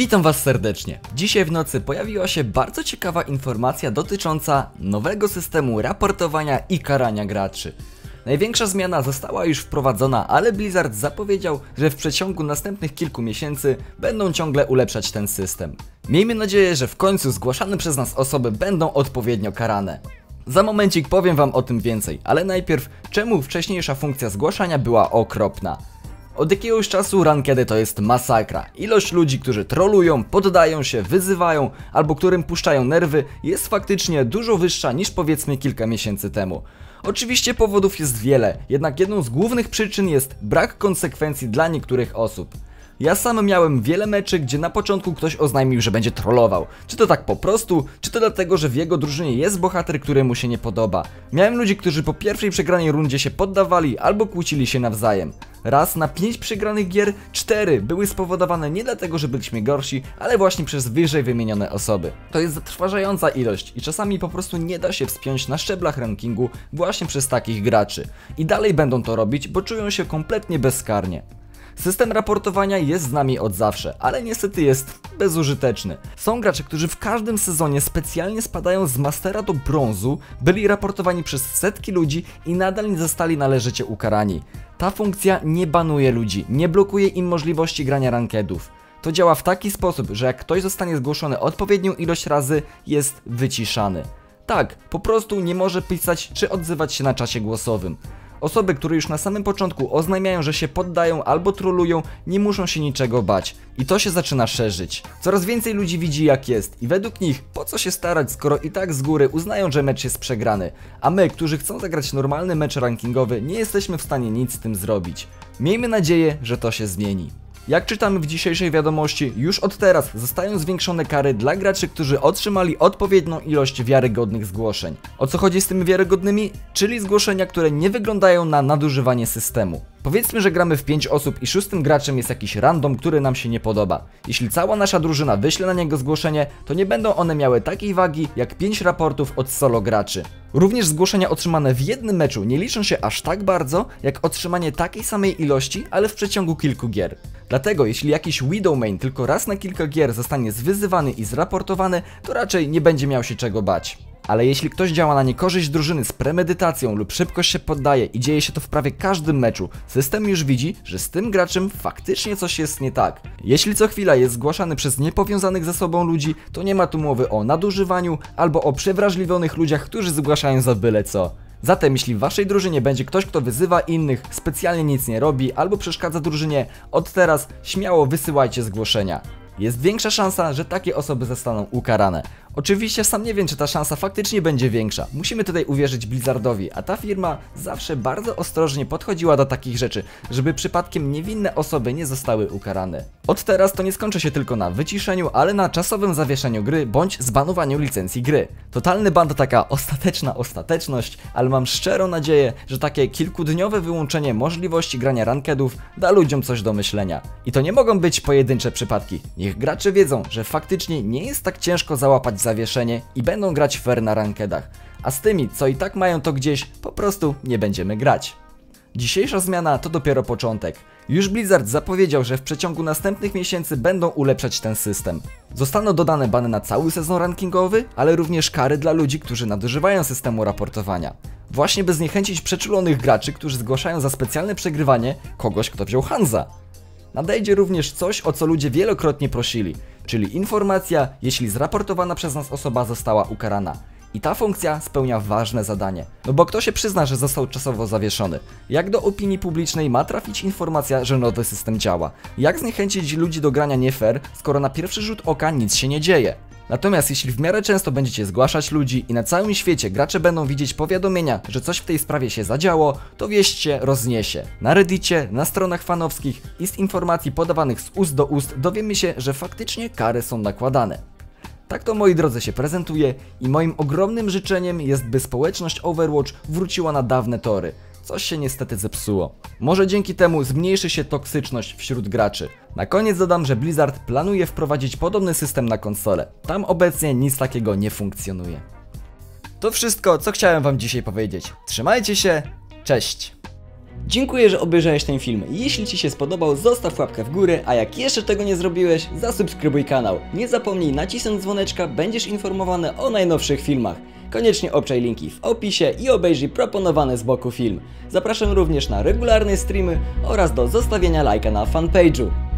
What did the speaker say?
Witam Was serdecznie. Dzisiaj w nocy pojawiła się bardzo ciekawa informacja dotycząca nowego systemu raportowania i karania graczy. Największa zmiana została już wprowadzona, ale Blizzard zapowiedział, że w przeciągu następnych kilku miesięcy będą ciągle ulepszać ten system. Miejmy nadzieję, że w końcu zgłaszane przez nas osoby będą odpowiednio karane. Za momencik powiem Wam o tym więcej, ale najpierw czemu wcześniejsza funkcja zgłaszania była okropna. Od jakiegoś czasu rankedy to jest masakra. Ilość ludzi, którzy trolują, poddają się, wyzywają albo którym puszczają nerwy, jest faktycznie dużo wyższa niż powiedzmy kilka miesięcy temu. Oczywiście powodów jest wiele, jednak jedną z głównych przyczyn jest brak konsekwencji dla niektórych osób. Ja sam miałem wiele meczy, gdzie na początku ktoś oznajmił, że będzie trollował. Czy to tak po prostu, czy to dlatego, że w jego drużynie jest bohater, który mu się nie podoba. Miałem ludzi, którzy po pierwszej przegranej rundzie się poddawali albo kłócili się nawzajem. Raz na 5 przegranych gier, 4 były spowodowane nie dlatego, że byliśmy gorsi, ale właśnie przez wyżej wymienione osoby. To jest zatrważająca ilość i czasami po prostu nie da się wspiąć na szczeblach rankingu właśnie przez takich graczy. I dalej będą to robić, bo czują się kompletnie bezkarnie. System raportowania jest z nami od zawsze, ale niestety jest bezużyteczny. Są gracze, którzy w każdym sezonie specjalnie spadają z mastera do brązu, byli raportowani przez setki ludzi i nadal nie zostali należycie ukarani. Ta funkcja nie banuje ludzi, nie blokuje im możliwości grania rankedów. To działa w taki sposób, że jak ktoś zostanie zgłoszony odpowiednią ilość razy, jest wyciszany. Tak, po prostu nie może pisać czy odzywać się na czacie głosowym. Osoby, które już na samym początku oznajmiają, że się poddają albo trollują, nie muszą się niczego bać. I to się zaczyna szerzyć. Coraz więcej ludzi widzi jak jest i według nich po co się starać, skoro i tak z góry uznają, że mecz jest przegrany. A my, którzy chcą zagrać normalny mecz rankingowy, nie jesteśmy w stanie nic z tym zrobić. Miejmy nadzieję, że to się zmieni. Jak czytamy w dzisiejszej wiadomości, już od teraz zostają zwiększone kary dla graczy, którzy otrzymali odpowiednią ilość wiarygodnych zgłoszeń. O co chodzi z tymi wiarygodnymi? Czyli zgłoszenia, które nie wyglądają na nadużywanie systemu. Powiedzmy, że gramy w 5 osób i 6 graczem jest jakiś random, który nam się nie podoba. Jeśli cała nasza drużyna wyśle na niego zgłoszenie, to nie będą one miały takiej wagi jak 5 raportów od solo graczy. Również zgłoszenia otrzymane w jednym meczu nie liczą się aż tak bardzo, jak otrzymanie takiej samej ilości, ale w przeciągu kilku gier. Dlatego jeśli jakiś Widow Main tylko raz na kilka gier zostanie zwyzywany i zraportowany, to raczej nie będzie miał się czego bać. Ale jeśli ktoś działa na niekorzyść drużyny z premedytacją lub szybko się poddaje i dzieje się to w prawie każdym meczu, system już widzi, że z tym graczem faktycznie coś jest nie tak. Jeśli co chwila jest zgłaszany przez niepowiązanych ze sobą ludzi, to nie ma tu mowy o nadużywaniu albo o przewrażliwionych ludziach, którzy zgłaszają za byle co. Zatem jeśli w waszej drużynie będzie ktoś, kto wyzywa innych, specjalnie nic nie robi albo przeszkadza drużynie, od teraz śmiało wysyłajcie zgłoszenia. Jest większa szansa, że takie osoby zostaną ukarane. Oczywiście sam nie wiem, czy ta szansa faktycznie będzie większa. Musimy tutaj uwierzyć Blizzardowi, a ta firma zawsze bardzo ostrożnie podchodziła do takich rzeczy, żeby przypadkiem niewinne osoby nie zostały ukarane. Od teraz to nie skończy się tylko na wyciszeniu, ale na czasowym zawieszeniu gry bądź zbanowaniu licencji gry. Totalny ban to taka ostateczna ostateczność, ale mam szczerą nadzieję, że takie kilkudniowe wyłączenie możliwości grania rankedów da ludziom coś do myślenia. I to nie mogą być pojedyncze przypadki. Niech gracze wiedzą, że faktycznie nie jest tak ciężko załapać zawieszenie i będą grać fair na rankedach, a z tymi, co i tak mają to gdzieś, po prostu nie będziemy grać. Dzisiejsza zmiana to dopiero początek. Już Blizzard zapowiedział, że w przeciągu następnych miesięcy będą ulepszać ten system. Zostaną dodane bany na cały sezon rankingowy, ale również kary dla ludzi, którzy nadużywają systemu raportowania. Właśnie by zniechęcić przeczulonych graczy, którzy zgłaszają za specjalne przegrywanie kogoś, kto wziął Hanza. Nadejdzie również coś, o co ludzie wielokrotnie prosili, czyli informacja, jeśli zraportowana przez nas osoba została ukarana. I ta funkcja spełnia ważne zadanie, no bo kto się przyzna, że został czasowo zawieszony? Jak do opinii publicznej ma trafić informacja, że nowy system działa? Jak zniechęcić ludzi do grania nie fair, skoro na pierwszy rzut oka nic się nie dzieje? Natomiast jeśli w miarę często będziecie zgłaszać ludzi i na całym świecie gracze będą widzieć powiadomienia, że coś w tej sprawie się zadziało, to wieść się rozniesie. Na Reddicie, na stronach fanowskich i z informacji podawanych z ust do ust dowiemy się, że faktycznie kary są nakładane. Tak to, moi drodzy, się prezentuje i moim ogromnym życzeniem jest, by społeczność Overwatch wróciła na dawne tory. Coś się niestety zepsuło. Może dzięki temu zmniejszy się toksyczność wśród graczy. Na koniec dodam, że Blizzard planuje wprowadzić podobny system na konsolę. Tam obecnie nic takiego nie funkcjonuje. To wszystko, co chciałem Wam dzisiaj powiedzieć. Trzymajcie się, cześć! Dziękuję, że obejrzałeś ten film. Jeśli Ci się spodobał, zostaw łapkę w górę, a jak jeszcze tego nie zrobiłeś, zasubskrybuj kanał. Nie zapomnij nacisnąć dzwoneczka, będziesz informowany o najnowszych filmach. Koniecznie obczaj linki w opisie i obejrzyj proponowany z boku film. Zapraszam również na regularne streamy oraz do zostawienia lajka na fanpage'u.